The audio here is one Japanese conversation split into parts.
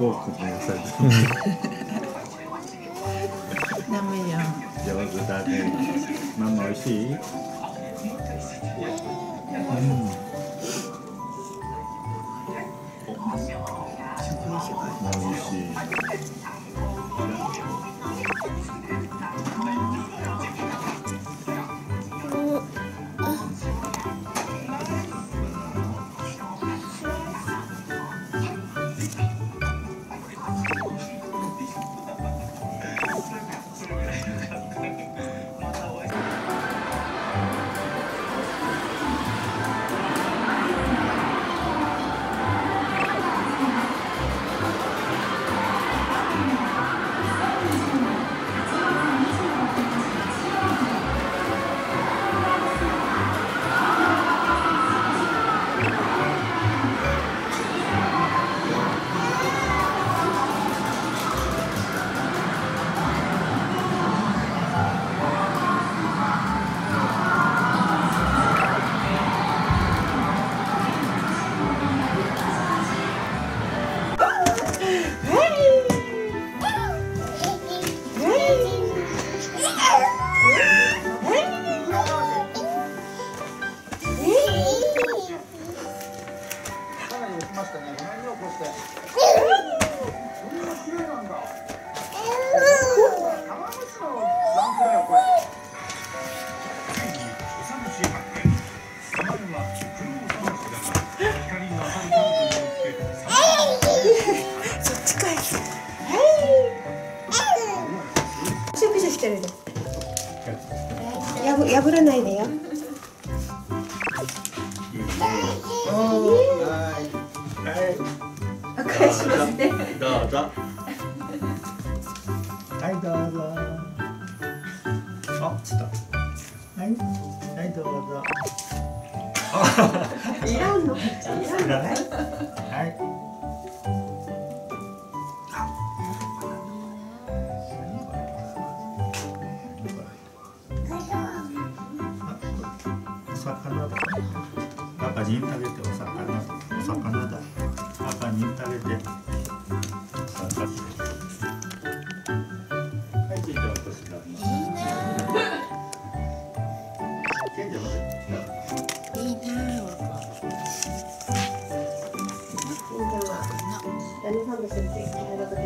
怖くないさ。ダメよ。上手だね。ママおいしい？うん。おいしい。破らないでよ。お返しますね。どうぞ。はいどうぞ。あ、ちょっと。はいはいどうぞ。いらんの？いらない？はい。赤に食べてお魚だ。赤に食べて。はい、じゃあ私だ。いいな。旦那さんと先生が入るときに。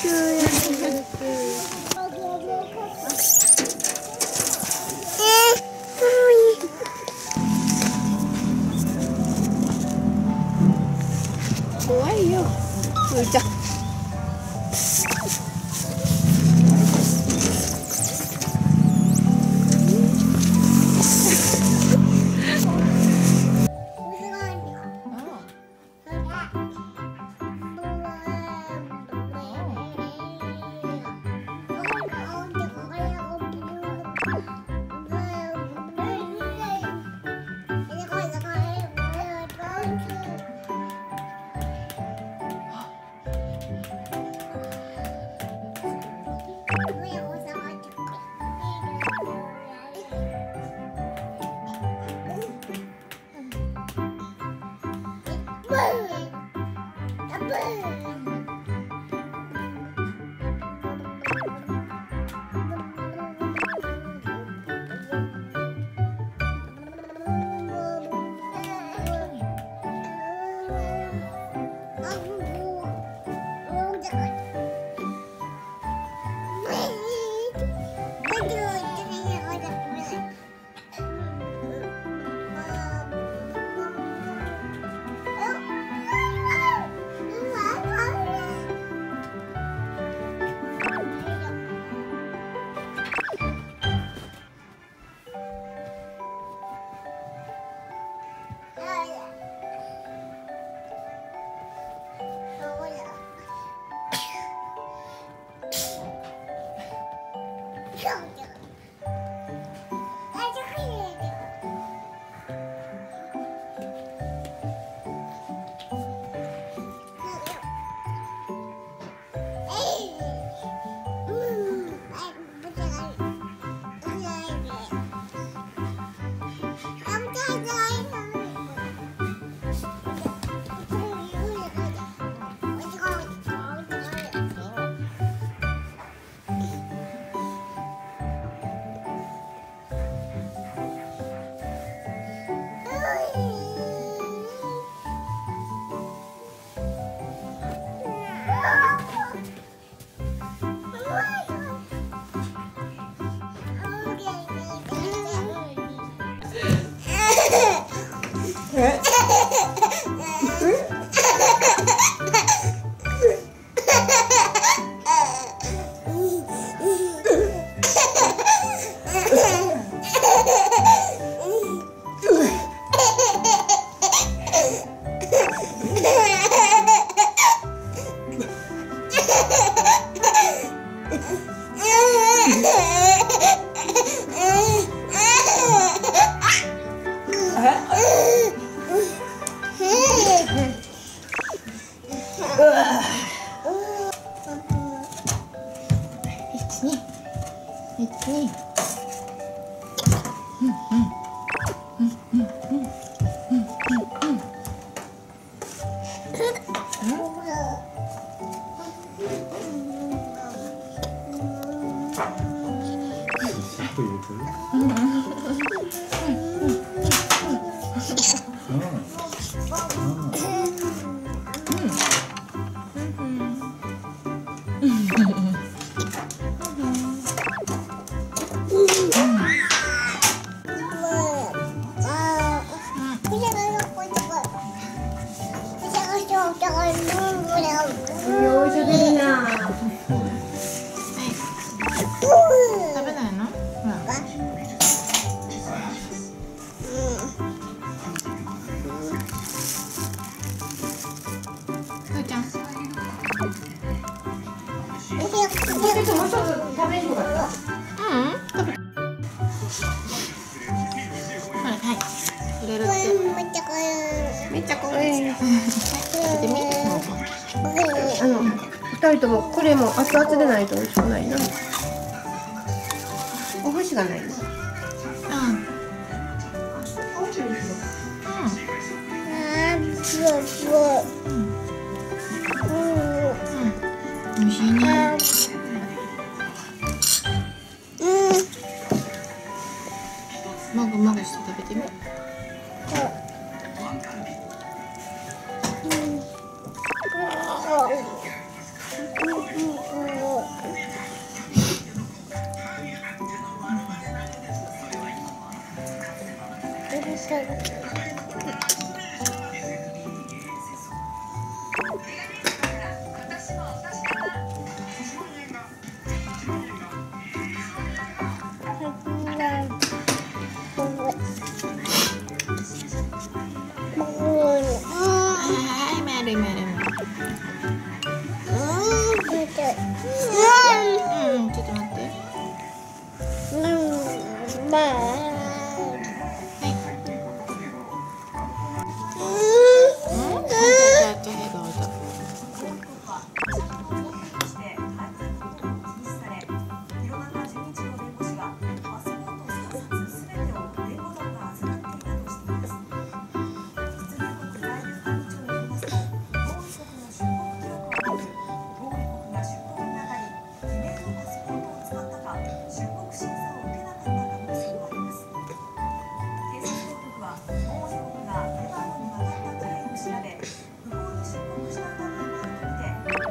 2人ともこれも熱々でないと美味しくないな。お箸がないな。美味しいね。もぐもぐして食べてみ。見して。ふ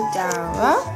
ーちゃんは